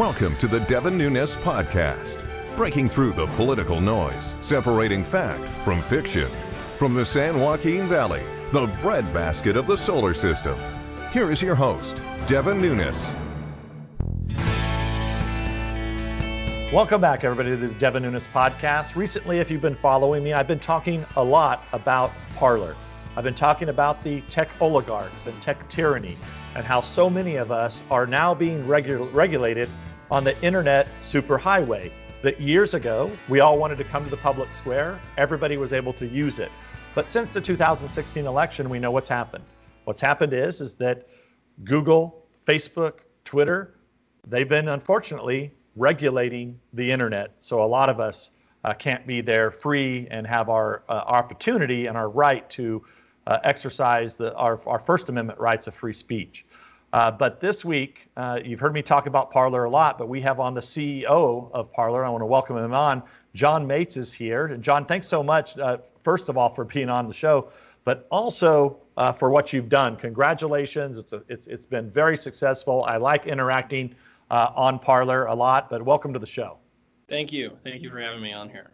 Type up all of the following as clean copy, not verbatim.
Welcome to the Devin Nunes Podcast, breaking through the political noise, separating fact from fiction. From the San Joaquin Valley, the breadbasket of the solar system, here is your host, Devin Nunes. Welcome back, everybody, to the Devin Nunes Podcast. Recently, if you've been following me, I've been talking a lot about Parler. I've been talking about the tech oligarchs and tech tyranny, and how so many of us are now being regulated on the internet superhighway that years ago, we all wanted to come to the public square. Everybody was able to use it. But since the 2016 election, we know what's happened. What's happened is that Google, Facebook, Twitter, they've been, unfortunately, regulating the internet. So a lot of us can't be there free and have our opportunity and our right to exercise our First Amendment rights of free speech. But this week, you've heard me talk about Parler a lot, but we have on the CEO of Parler. I want to welcome him on. John Matze is here. And John, thanks so much, first of all, for being on the show, but also for what you've done. Congratulations. It's been very successful. I like interacting on Parler a lot, but welcome to the show. Thank you. Thank you for having me on here.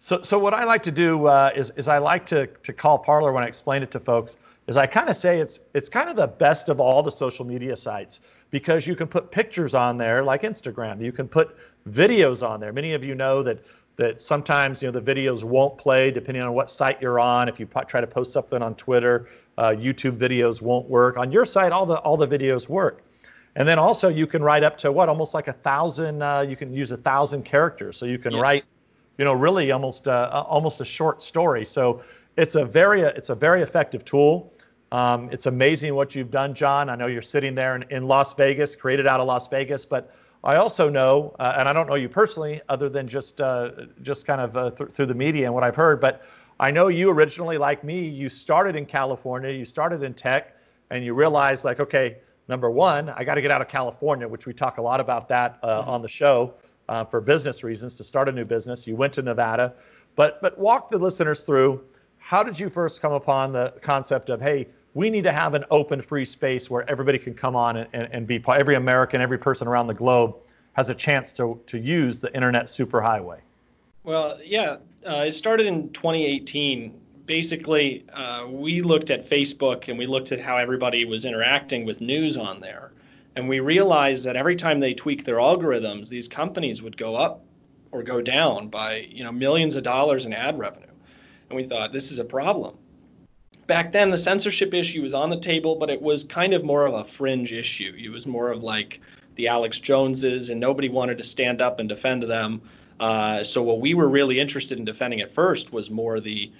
So what I like to do is I like to call Parler, when I explain it to folks, is I kind of say it's kind of the best of all the social media sites, because you can put pictures on there like Instagram. You can put videos on there. Many of you know that sometimes, you know, the videos won't play depending on what site you're on. If you try to post something on Twitter, YouTube videos won't work. On your site, all the videos work. And then also you can write up to almost like 1,000. You can use 1,000 characters, so you can write, you know, really almost a short story. So it's a very effective tool. It's amazing what you've done, John. I know you're sitting there in Las Vegas, created out of Las Vegas, but I also know, and I don't know you personally, other than just kind of through the media and what I've heard, but I know you originally, like me, you started in California, you started in tech, and you realized, like, okay, number one, I got to get out of California, which we talk a lot about that on the show. For business reasons, to start a new business. You went to Nevada, but walk the listeners through, how did you first come upon the concept of, hey, we need to have an open, free space where everybody can come on and be part, every American, every person around the globe has a chance to use the internet superhighway? Well, yeah, it started in 2018. Basically, we looked at Facebook and we looked at how everybody was interacting with news on there. And we realized that every time they tweak their algorithms, these companies would go up or go down by, you know, millions of dollars in ad revenue. And we thought, this is a problem. Back then, the censorship issue was on the table, but it was kind of more of a fringe issue. It was more of like the Alex Joneses, and nobody wanted to stand up and defend them. So what we were really interested in defending at first was more the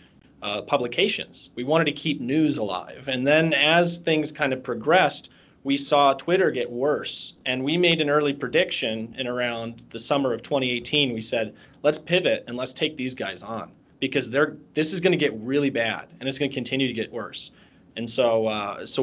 publications. We wanted to keep news alive. And then as things kind of progressed, we saw Twitter get worse, and we made an early prediction in around the summer of 2018. We said, let's pivot and let's take these guys on, because this is going to get really bad, and it's going to continue to get worse. And so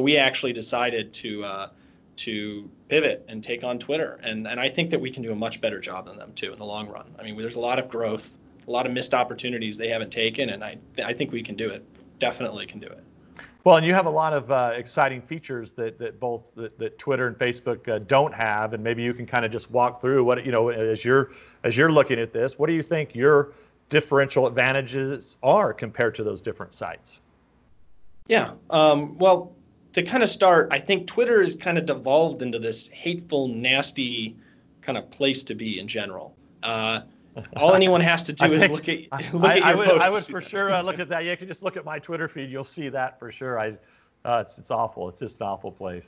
we actually decided to pivot and take on Twitter. And I think that we can do a much better job than them too in the long run. I mean, there's a lot of growth, a lot of missed opportunities they haven't taken, and I think we can do it. Definitely can do it. Well, and you have a lot of exciting features that both Twitter and Facebook don't have, and maybe you can kind of just walk through what, you know, as you're looking at this. What do you think your differential advantages are compared to those different sites? Yeah, well, to kind of start, I think Twitter is kind of devolved into this hateful, nasty kind of place to be in general. All anyone has to do is look at your posts. I would for sure look at that. You can just look at my Twitter feed. You'll see that for sure. It's awful. It's just an awful place.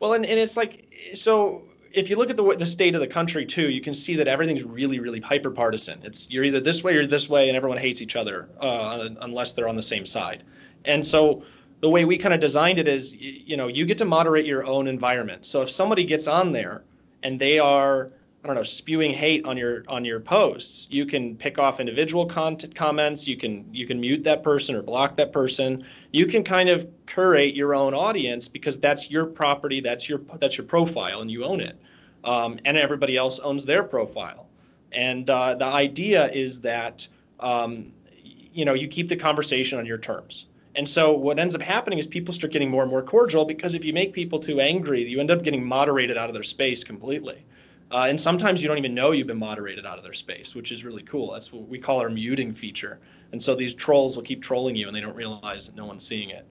Well, and it's like, so if you look at the state of the country too, you can see that everything's really, really hyper partisan. You're either this way or this way, and everyone hates each other unless they're on the same side. And so the way we kind of designed it is, you know, you get to moderate your own environment. So if somebody gets on there and they are, I don't know, spewing hate on your posts, you can pick off individual comments. You can mute that person or block that person. You can kind of curate your own audience, because that's your property, that's your profile, and you own it. And everybody else owns their profile. And the idea is that you know, you keep the conversation on your terms. And so what ends up happening is people start getting more and more cordial, because if you make people too angry, you end up getting moderated out of their space completely. And sometimes you don't even know you've been moderated out of their space, which is really cool. That's what we call our muting feature. And so these trolls will keep trolling you, and they don't realize that no one's seeing it.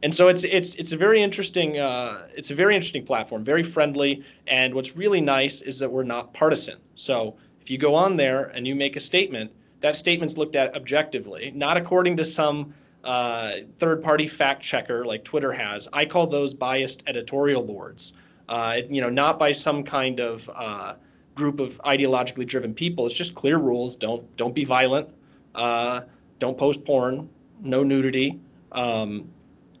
And so it's a very interesting platform, very friendly. And what's really nice is that we're not partisan. So if you go on there and you make a statement, that statement's looked at objectively, not according to some third-party fact checker like Twitter has. I call those biased editorial boards. Not by some kind of group of ideologically driven people. It's just clear rules. Don't be violent. Don't post porn. No nudity. All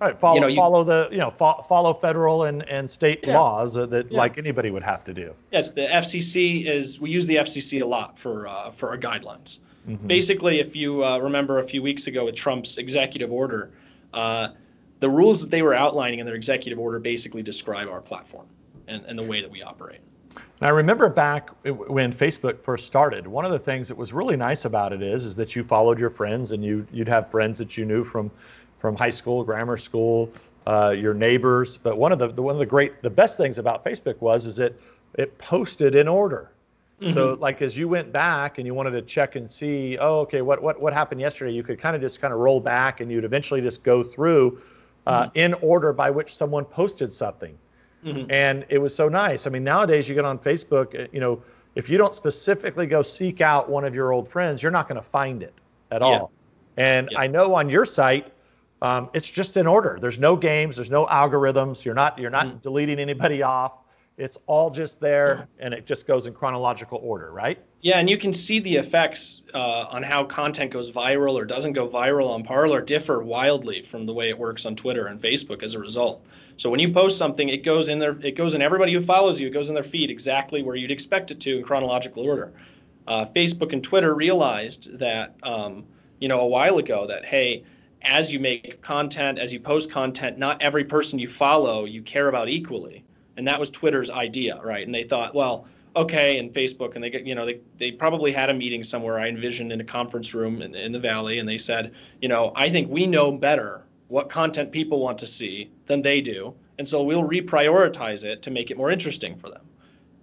right. Follow federal and state laws that like anybody would have to do. Yes, the FCC we use the FCC a lot for our guidelines. Mm-hmm. Basically, if you remember a few weeks ago with Trump's executive order, the rules that they were outlining in their executive order basically describe our platform and the way that we operate. And I remember back when Facebook first started, one of the things that was really nice about it is that you followed your friends, and you'd have friends that you knew from high school, grammar school, your neighbors. But the best things about Facebook was that it posted in order. Mm-hmm. So like as you went back and you wanted to check and see, oh, okay, what happened yesterday? You could kind of roll back, and you'd eventually just go through in order by which someone posted something. Mm-hmm. And it was so nice. I mean, nowadays you get on Facebook, if you don't specifically go seek out one of your old friends, you're not going to find it at all. And I know on your site, it's just in order. There's no games, there's no algorithms. You're not deleting anybody off. It's all just there, and it just goes in chronological order, right? Yeah, and you can see the effects on how content goes viral or doesn't go viral on Parler differ wildly from the way it works on Twitter and Facebook as a result. So when you post something, it goes in there. It goes in everybody who follows you. It goes in their feed exactly where you'd expect it to in chronological order. Facebook and Twitter realized that a while ago that, hey, as you make content, as you post content, not every person you follow you care about equally. And that was Twitter's idea, right? And they thought, well, okay, and Facebook, and they probably had a meeting somewhere I envisioned in a conference room in the Valley, and they said, I think we know better what content people want to see than they do, and so we'll reprioritize it to make it more interesting for them.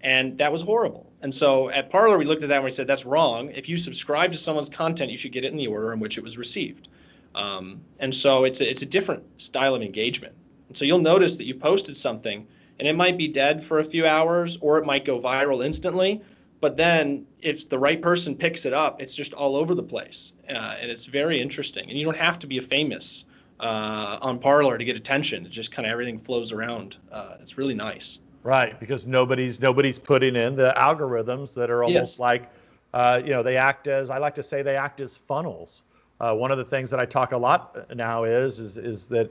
And that was horrible. And so at Parler, we looked at that and we said, that's wrong. If you subscribe to someone's content, you should get it in the order in which it was received. And so it's a different style of engagement. And so you'll notice that you posted something, and it might be dead for a few hours, or it might go viral instantly. But then if the right person picks it up, it's just all over the place. And it's very interesting. And you don't have to be famous on Parler to get attention. It just kind of everything flows around. It's really nice. Right, because nobody's putting in the algorithms that are almost like, I like to say they act as funnels. One of the things that I talk a lot now is that,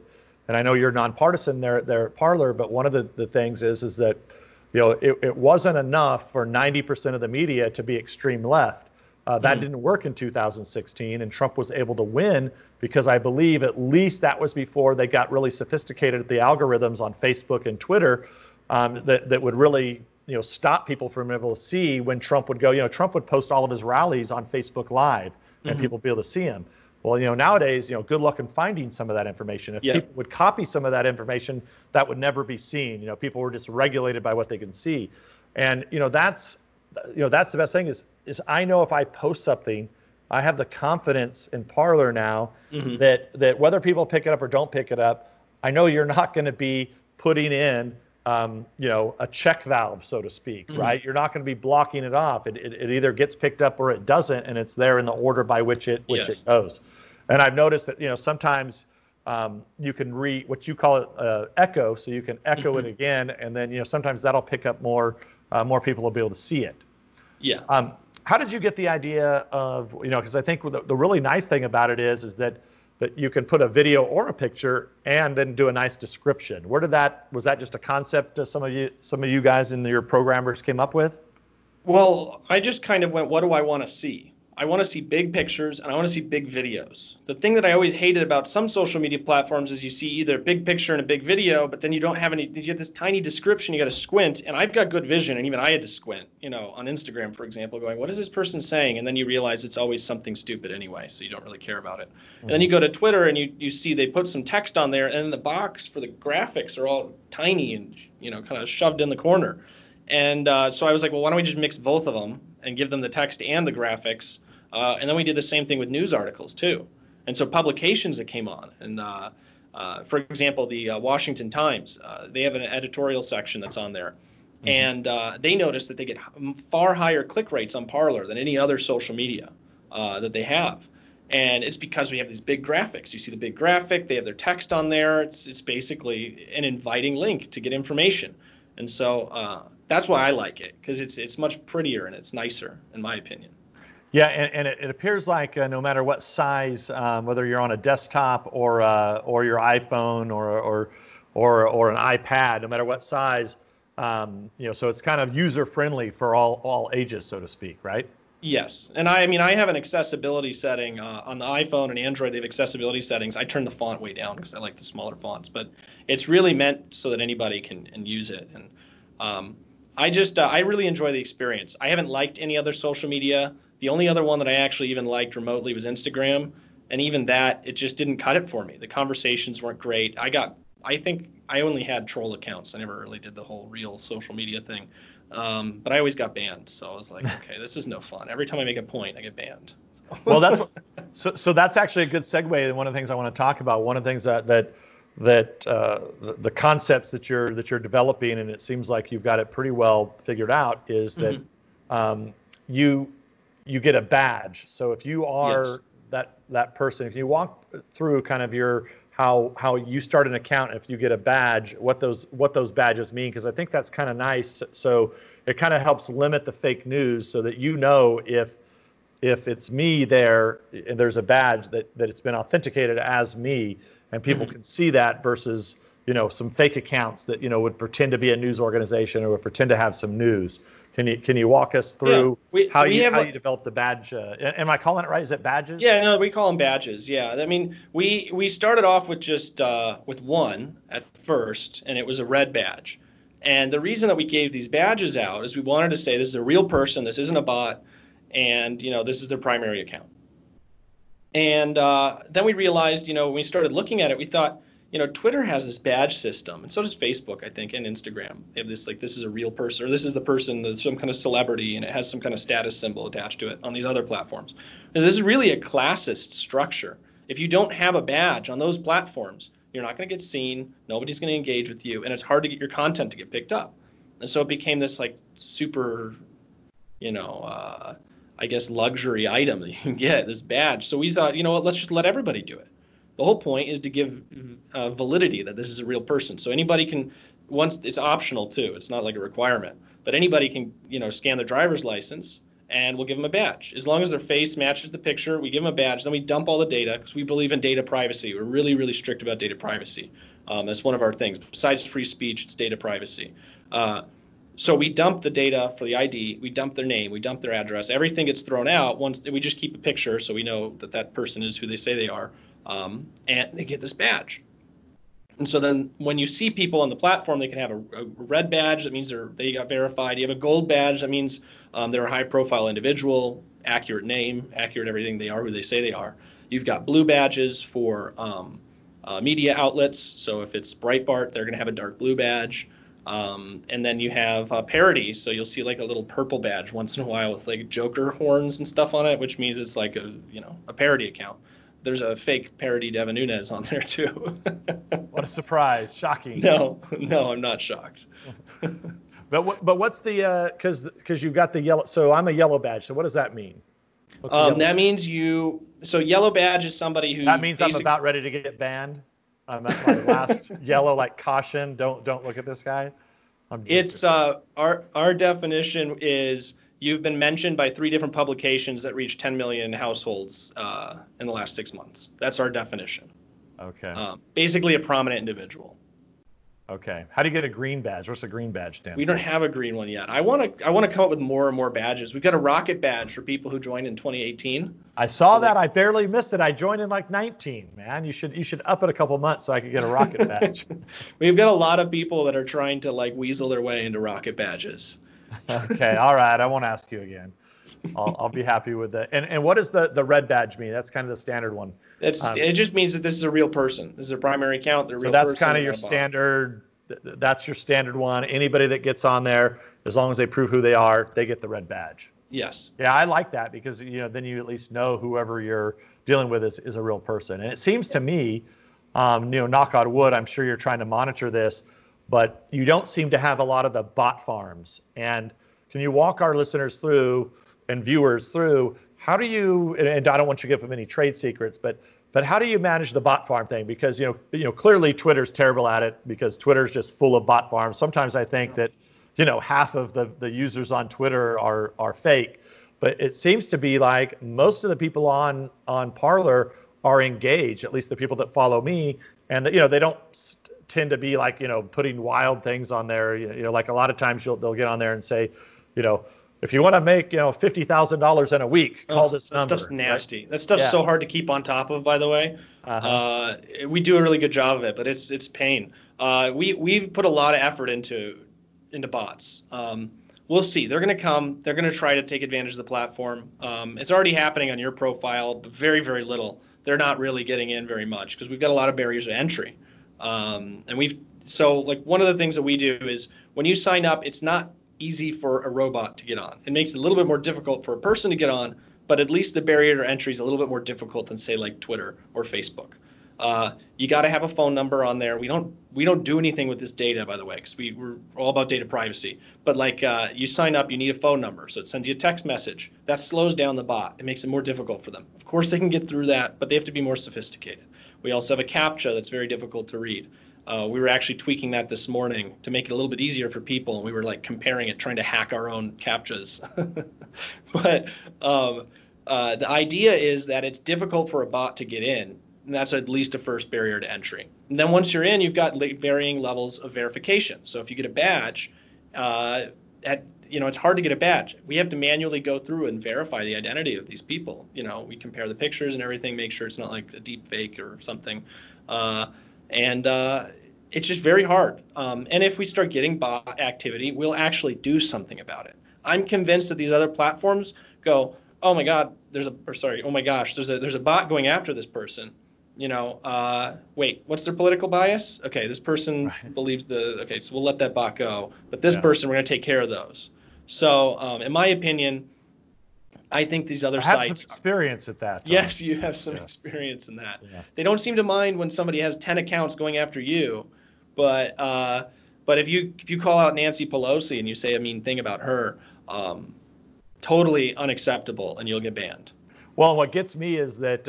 and I know you're nonpartisan there at Parler, but one of the things is that, it wasn't enough for 90% of the media to be extreme left. That didn't work in 2016, and Trump was able to win because I believe at least that was before they got really sophisticated at the algorithms on Facebook and Twitter that would really stop people from being able to see when Trump would go. Trump would post all of his rallies on Facebook Live, and people would be able to see him. Well, nowadays, good luck in finding some of that information. If people would copy some of that information, that would never be seen. People were just regulated by what they can see. And, that's the best thing is I know if I post something, I have the confidence in Parler now that whether people pick it up or don't pick it up, I know you're not going to be putting in, a check valve, so to speak, right? You're not going to be blocking it off. It either gets picked up or it doesn't, and it's there in the order by which it goes. And I've noticed that sometimes you can read what you call echo, so you can echo it again, and then sometimes that'll pick up more people will be able to see it. Yeah. How did you get the idea of because I think the really nice thing about it is that you can put a video or a picture and then do a nice description. Was that just a concept that some of you guys and your programmers came up with? Well, I just kind of went, what do I want to see? I want to see big pictures and I want to see big videos. The thing that I always hated about some social media platforms is you see either a big picture and a big video, but then you don't have any, you have this tiny description, you got to squint. And I've got good vision, and even I had to squint, on Instagram, for example, going, what is this person saying? And then you realize it's always something stupid anyway, so you don't really care about it. And then you go to Twitter and you see they put some text on there, and the box for the graphics are all tiny and, kind of shoved in the corner. And so I was like, well, why don't we just mix both of them and give them the text and the graphics? And then we did the same thing with news articles, too. And so publications that came on, and for example, the Washington Times, they have an editorial section that's on there. Mm-hmm. And they noticed that they get far higher click rates on Parler than any other social media that they have. And it's because we have these big graphics. You see the big graphic, they have their text on there. It's basically an inviting link to get information. And so that's why I like it, because it's much prettier and it's nicer, in my opinion. Yeah, and it appears like no matter what size, whether you're on a desktop or your iPhone or an iPad, no matter what size, you know, so it's kind of user friendly for all ages, so to speak, right? Yes, and I mean, I have an accessibility setting on the iPhone and Android. They have accessibility settings. I turn the font way down because I like the smaller fonts, but it's really meant so that anybody can use it. And I just I really enjoy the experience. I haven't liked any other social media. The only other one that I actually even liked remotely was Instagram, and even that, it just didn't cut it for me. The conversations weren't great. I think I only had troll accounts. I never really did the whole real social media thing. But I always got banned, so I was like, okay, this is no fun. Every time I make a point, I get banned. So. Well, that's so that's actually a good segue. One of the things I want to talk about, one of the things that the concepts that you're developing, and it seems like you've got it pretty well figured out, is that you get a badge. So if you are that person, if you walk through kind of your how you start an account, if you get a badge, what those badges mean, because I think that's kind of nice. So it kind of helps limit the fake news, so that you know if it's me there and there's a badge that it's been authenticated as me, and people can see that, versus, you know, some fake accounts that, you know, would pretend to be a news organization or would pretend to have some news. Can you walk us through how you develop the badge? Am I calling it right? Is it badges? Yeah, no, we call them badges. Yeah, I mean, we started off with just with one at first, and it was a red badge. And the reason that we gave these badges out is we wanted to say this is a real person, this isn't a bot, and, you know, this is their primary account. And then we realized, you know, when we started looking at it, we thought, you know, Twitter has this badge system, and so does Facebook, I think, and Instagram. They have this, like, this is a real person, or this is the person that's some kind of celebrity, and it has some kind of status symbol attached to it on these other platforms. Because this is really a classist structure. If you don't have a badge on those platforms, you're not going to get seen, nobody's going to engage with you, and it's hard to get your content to get picked up. And so it became this, like, super, you know, I guess, luxury item that you can get, this badge. So we thought, you know what, let's just let everybody do it. The whole point is to give validity that this is a real person. So anybody can, once it's optional too, it's not like a requirement, but anybody can, you know, scan their driver's license and we'll give them a badge. As long as their face matches the picture, we give them a badge, then we dump all the data, because we believe in data privacy. We're really, really strict about data privacy. That's one of our things. Besides free speech, it's data privacy. So we dump the data for the ID, we dump their name, we dump their address, everything gets thrown out. Once we just keep a picture, so we know that that person is who they say they are. And they get this badge. And so then when you see people on the platform, they can have a red badge. That means they got verified. You have a gold badge. That means they're a high-profile individual, accurate name, accurate everything. They are who they say they are. You've got blue badges for media outlets. So if it's Breitbart, they're going to have a dark blue badge. And then you have parody. So you'll see like a little purple badge once in a while with like Joker horns and stuff on it, which means it's like a parody account. There's a fake parody Devin Nunes on there too. What a surprise! Shocking. No, I'm not shocked. but what's the because you've got the yellow. So I'm a yellow badge. So what does that mean? That means you. So yellow badge is somebody who. That means I'm about ready to get banned. I'm at my last yellow, like caution. Don't look at this guy. It's our definition is. You've been mentioned by 3 different publications that reach 10 million households in the last 6 months. That's our definition. Okay. Basically a prominent individual. Okay. How do you get a green badge? What's a green badge, Dan? We don't have a green one yet. I want to come up with more and more badges. We've got a rocket badge for people who joined in 2018. I saw that. I barely missed it. I joined in like 19, man. You should up it a couple months so I could get a rocket badge. We've got a lot of people that are trying to like weasel their way into rocket badges. Okay. All right. I won't ask you again. I'll be happy with that. And what does the red badge mean? That's kind of the standard one. It just means that this is a real person. This is a primary account. That's kind of your standard. That's your standard one. Anybody that gets on there as long as they prove who they are, they get the red badge. Yes. Yeah, I like that, because then you at least know whoever you're dealing with is a real person. And it seems to me, knock on wood, I'm sure you're trying to monitor this, but you don't seem to have a lot of the bot farms. And can you walk our listeners through and viewers through, how do you, and I don't want you to give them any trade secrets, but how do you manage the bot farm thing? Because clearly Twitter's terrible at it, because Twitter's just full of bot farms. Sometimes I think that half of the users on Twitter are fake, but it seems to be like most of the people on Parler are engaged, at least the people that follow me, and they don't tend to be like putting wild things on there. Like a lot of times they'll get on there and say, if you want to make, $50,000 in a week, call this number. That stuff's nasty. Right? That stuff's so hard to keep on top of, by the way. We do a really good job of it, but it's pain. We've put a lot of effort into bots. We'll see. They're going to come. They're going to try to take advantage of the platform. It's already happening on your profile, but very, very little. They're not really getting in very much because we've got a lot of barriers to entry. One of the things that we do is when you sign up, it's not easy for a robot to get on. It makes it a little bit more difficult for a person to get on, but at least the barrier to entry is a little bit more difficult than, say, like Twitter or Facebook. You got to have a phone number on there. We don't do anything with this data, by the way, because we're all about data privacy. But you sign up, you need a phone number, so it sends you a text message. That slows down the bot. It makes it more difficult for them. Of course, they can get through that, but they have to be more sophisticated. We also have a CAPTCHA that's very difficult to read. We were actually tweaking that this morning to make it a little bit easier for people. And we were comparing it, trying to hack our own CAPTCHAs. But the idea is that it's difficult for a bot to get in. And that's at least a first barrier to entry. And then once you're in, you've got varying levels of verification. So if you get a badge, it's hard to get a badge. We have to manually go through and verify the identity of these people. We compare the pictures and everything, make sure it's not like a deep fake or something. And it's just very hard. And if we start getting bot activity, we'll actually do something about it. I'm convinced that these other platforms go, oh my gosh, there's a bot going after this person. Wait, what's their political bias? Okay, this person believes so we'll let that bot go. But this person, we're going to take care of those. So in my opinion, I think these other sites have some experience at that. Tom. Yes, you have some experience in that. Yeah. They don't seem to mind when somebody has 10 accounts going after you, but if you call out Nancy Pelosi and you say a mean thing about her, totally unacceptable, and you'll get banned. Well, what gets me is that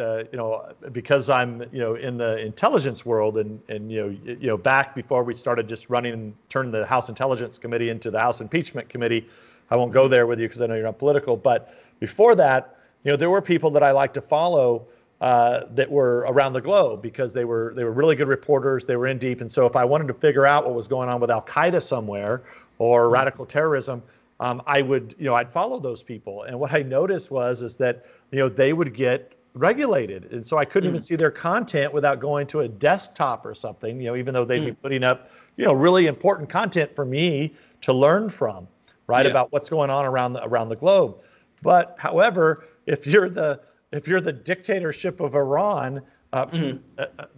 because I'm in the intelligence world, and back before we started just running and turn the House Intelligence Committee into the House Impeachment Committee, I won't go there with you because I know you're not political, but before that, there were people that I like to follow that were around the globe because they were really good reporters. They were in deep. And so if I wanted to figure out what was going on with al-Qaeda somewhere or radical terrorism, I'd follow those people. And what I noticed was that they would get regulated. And so I couldn't even see their content without going to a desktop or something, even though they'd be putting up, really important content for me to learn from, about what's going on around the globe. But however, if you're the dictatorship of Iran,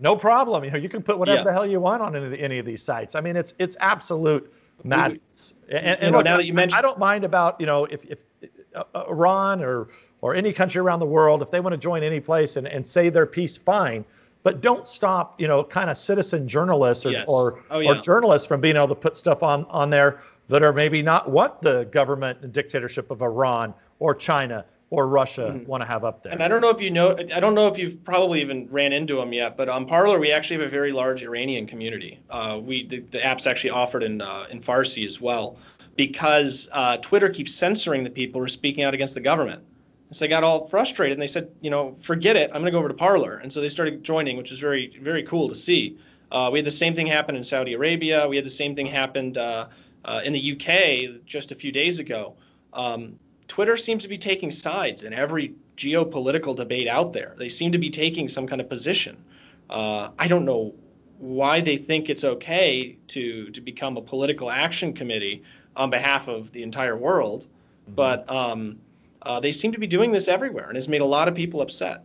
no problem. You can put whatever the hell you want on any of these sites. I mean, it's absolute madness. And now that you mentioned, I don't mind about if Iran or any country around the world, if they want to join any place and say their piece, fine. But don't stop kind of citizen journalists or journalists from being able to put stuff on there that are maybe not what the government and dictatorship of Iran or China or Russia want to have up there. And I don't know if you've probably even ran into them yet, but on Parler, we actually have a very large Iranian community. The app's actually offered in Farsi as well, because Twitter keeps censoring the people who are speaking out against the government. And so they got all frustrated and they said, forget it, I'm gonna go over to Parler. And so they started joining, which is very, very cool to see. We had the same thing happen in Saudi Arabia. We had the same thing happened in the UK just a few days ago. Twitter seems to be taking sides in every geopolitical debate out there. They seem to be taking some kind of position. I don't know why they think it's okay to become a political action committee on behalf of the entire world, but they seem to be doing this everywhere, and it's made a lot of people upset.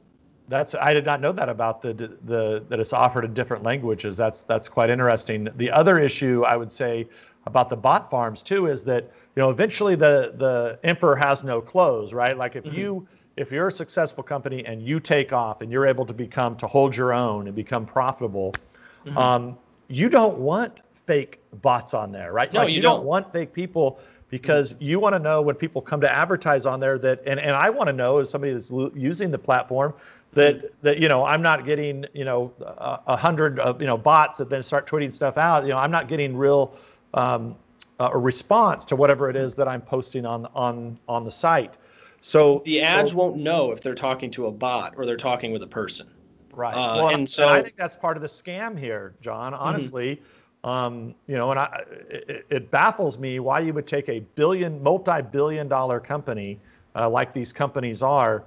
I did not know that about that it's offered in different languages. That's quite interesting. The other issue I would say about the bot farms too is that you know, eventually the emperor has no clothes, right? Like if you, if you're a successful company and you take off and you're able to become, to hold your own and become profitable, you don't want fake bots on there, right? No, like, you don't want fake people, because you want to know when people come to advertise on there that, and I want to know as somebody that's using the platform that, that, you know, I'm not getting, you know, 100 of, you know, bots that then start tweeting stuff out. You know, I'm not getting real, a response to whatever it is that I'm posting on the site. So the ads won't know if they're talking to a bot or they're talking with a person. Right. Well, and so I think that's part of the scam here, John, honestly. You know, and it baffles me why you would take a multi-billion dollar company like these companies are.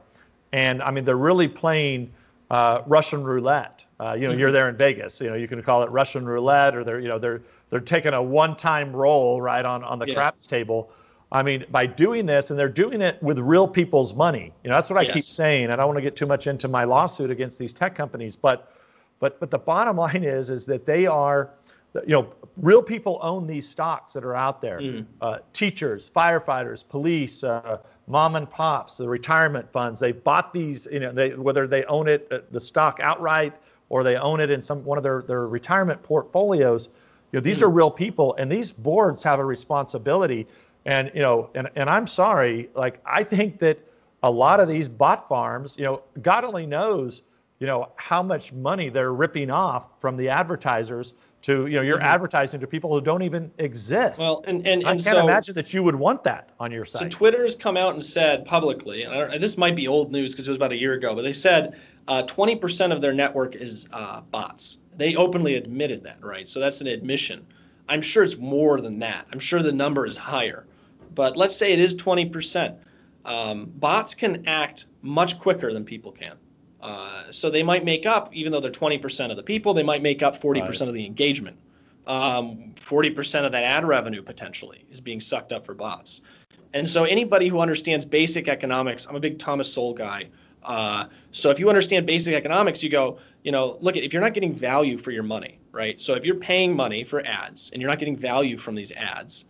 And I mean, they're really playing Russian roulette. You know, you're there in Vegas, you know, you can call it Russian roulette, or they're, you know, they're taking a one-time roll right on the craps table. I mean, by doing this, and they're doing it with real people's money. You know, that's what I keep saying. I don't want to get too much into my lawsuit against these tech companies, but the bottom line is that they are, you know, real people own these stocks that are out there. Teachers, firefighters, police, mom and pops, the retirement funds. They bought these, you know, whether they own it, the stock outright, or they own it in one of their retirement portfolios. You know, these are real people, and these boards have a responsibility. And, you know, and I'm sorry, like, I think that a lot of these bot farms, you know, God only knows, you know, how much money they're ripping off from the advertisers to, you know, you're advertising to people who don't even exist. Well, and I can't imagine that you would want that on your site. So Twitter's come out and said publicly, and this might be old news because it was about a year ago, but they said 20% of their network is bots. They openly admitted that, right? So that's an admission. I'm sure it's more than that. I'm sure the number is higher. But let's say it is 20%. Bots can act much quicker than people can. So they might make up, even though they're 20% of the people, they might make up 40% of the engagement. 40% of that ad revenue potentially is being sucked up for bots. And so anybody who understands basic economics, I'm a big Thomas Sowell guy. So if you understand basic economics, you go, you know, look at, if you're not getting value for your money, right? So if you're paying money for ads and you're not getting value from these ads,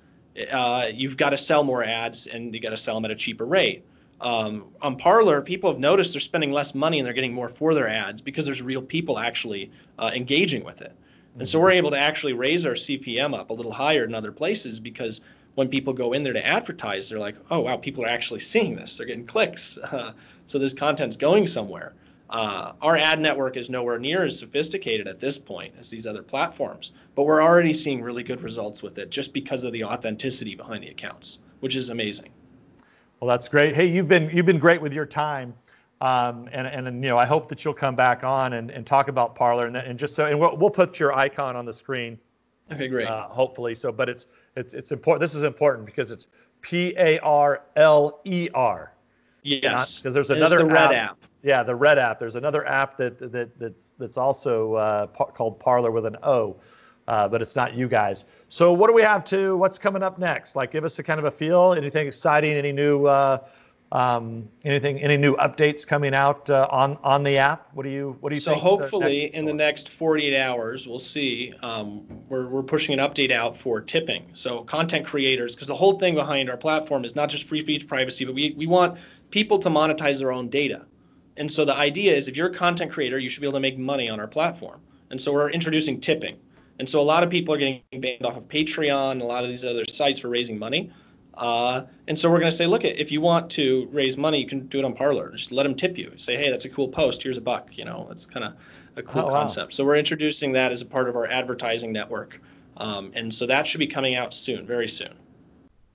you've got to sell more ads, and you got to sell them at a cheaper rate. On Parler, people have noticed they're spending less money and they're getting more for their ads because there's real people actually engaging with it. And so we're able to actually raise our CPM up a little higher in other places, because when people go in there to advertise, they're like, oh, wow, people are actually seeing this. They're getting clicks. So this content's going somewhere. Our ad network is nowhere near as sophisticated at this point as these other platforms, but we're already seeing really good results with it just because of the authenticity behind the accounts, which is amazing. Well, that's great. Hey, you've been great with your time. And you know, I hope that you'll come back on and talk about Parler, and just so, and we'll put your icon on the screen. Okay, great. Hopefully so, but it's important. This is important because it's P-A-R-L-E-R. Yes, because there's another app. Yeah, the red app. There's another app that's also called Parler with an O, but it's not you guys. So what do we have to? What's coming up next? Like, give us a kind of a feel. Anything exciting? Any new anything? Any new updates coming out on the app? What do you think? So hopefully in the next 48 hours, we'll see. We're pushing an update out for tipping. So content creators, because the whole thing behind our platform is not just free speech, privacy, but we want people to monetize their own data. And so the idea is, if you're a content creator, you should be able to make money on our platform. And so we're introducing tipping. And so a lot of people are getting banned off of Patreon and a lot of these other sites for raising money. And so we're going to say, look, if you want to raise money, you can do it on Parler. Just let them tip you. Say, hey, that's a cool post. Here's a buck. You know, that's kind of a cool concept. So we're introducing that as a part of our advertising network. And so that should be coming out soon, very soon.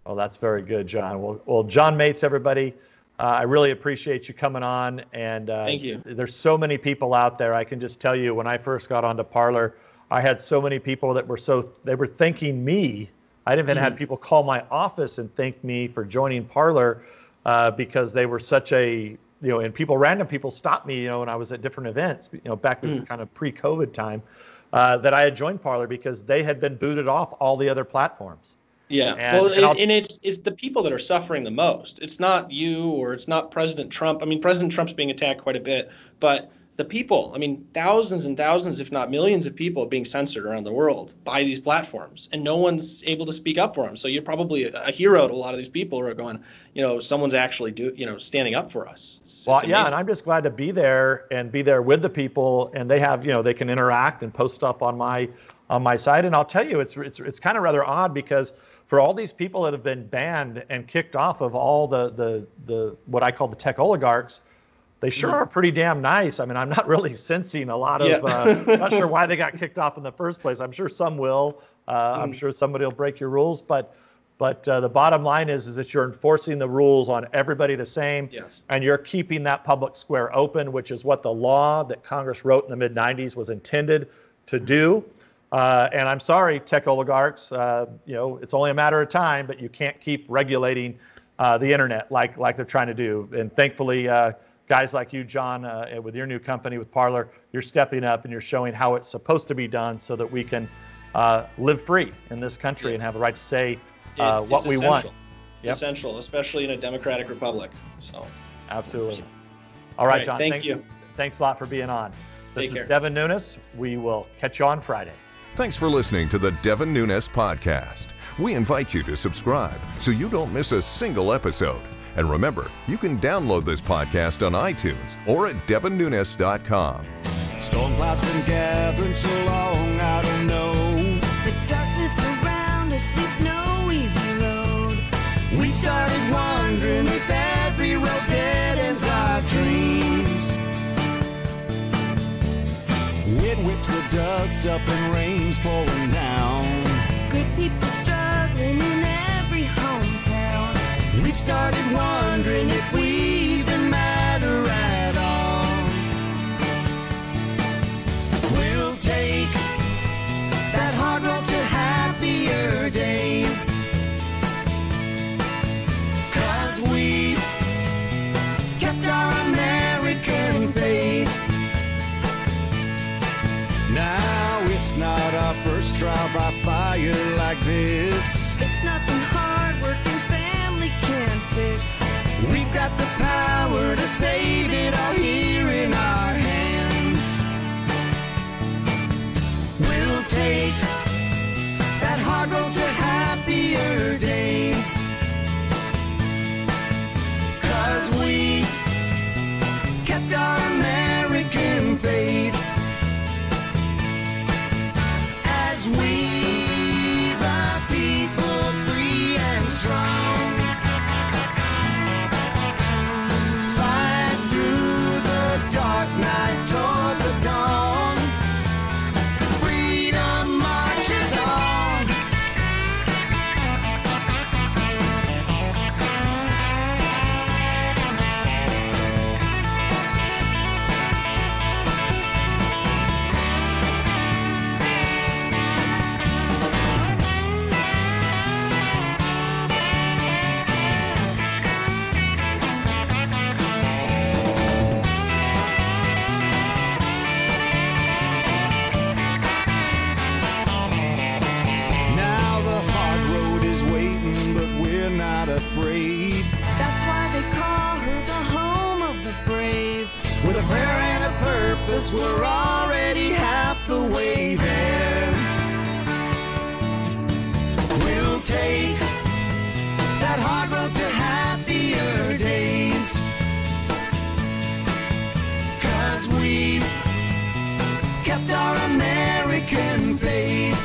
Well, that's very good, John. Well, John Matze, everybody. I really appreciate you coming on, and thank you. There's so many people out there. I can just tell you, when I first got onto Parler, I had so many people that were they were thanking me. I even had people call my office and thank me for joining Parler because they were such a, you know, and random people stopped me, you know, when I was at different events, you know, back in kind of pre-COVID time, that I had joined Parler because they had been booted off all the other platforms. Yeah, and it's the people that are suffering the most. It's not you, or it's not President Trump. I mean, President Trump's being attacked quite a bit, but the people. I mean, thousands and thousands, if not millions of people are being censored around the world by these platforms, and no one's able to speak up for them. So you're probably a hero to a lot of these people who are going, you know, someone's actually standing up for us. Well, yeah, and I'm just glad to be there and be there with the people, and they have, you know, they can interact and post stuff on my site. And I'll tell you, it's kind of rather odd, because for all these people that have been banned and kicked off of all the what I call the tech oligarchs, they sure are pretty damn nice. I mean, I'm not really sensing a lot of, not sure why they got kicked off in the first place. I'm sure some will, I'm sure somebody will break your rules, but the bottom line is that you're enforcing the rules on everybody the same, and you're keeping that public square open, which is what the law that Congress wrote in the mid 90s was intended to do. And I'm sorry, tech oligarchs, you know, it's only a matter of time, but you can't keep regulating the internet like they're trying to do. And thankfully, guys like you, John, with your new company, with Parler, you're stepping up and you're showing how it's supposed to be done, so that we can live free in this country and have the right to say what we want. It's essential, especially in a democratic republic. So, absolutely. All right, John, thank you. Thanks a lot for being on. This is Devin Nunes. We will catch you on Friday. Thanks for listening to the Devin Nunes Podcast. We invite you to subscribe so you don't miss a single episode. And remember, you can download this podcast on iTunes or at devinnunes.com. Storm clouds been gathering so long, I don't know. The darkness around us leaves no easy road. We've started wondering if every road dead ends our dreams. It whips the dust up and rain's pouring down. Good people struggling in every hometown. We've started wondering if we even matter at all. We'll take that hard road to happier days, 'cause we kept our American faith. Now it's not our first trial by fire like this. It's nothing hard work and family can't fix. We've got the power to save it all here in our hands. We'll take that hard road to happier days, 'cause we kept our American faith. We, the people, free and strong, fight through the dark night toward the dawn. Freedom marches on. Afraid. That's why they call her the home of the brave. With a prayer and a purpose, we're already half the way there. We'll take that hard road to happier days, 'cause we kept our American faith.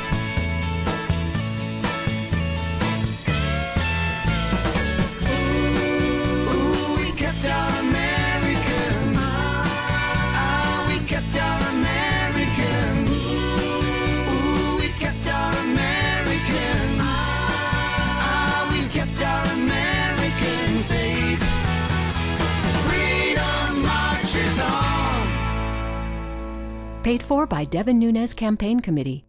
Paid for by Devin Nunes Campaign Committee.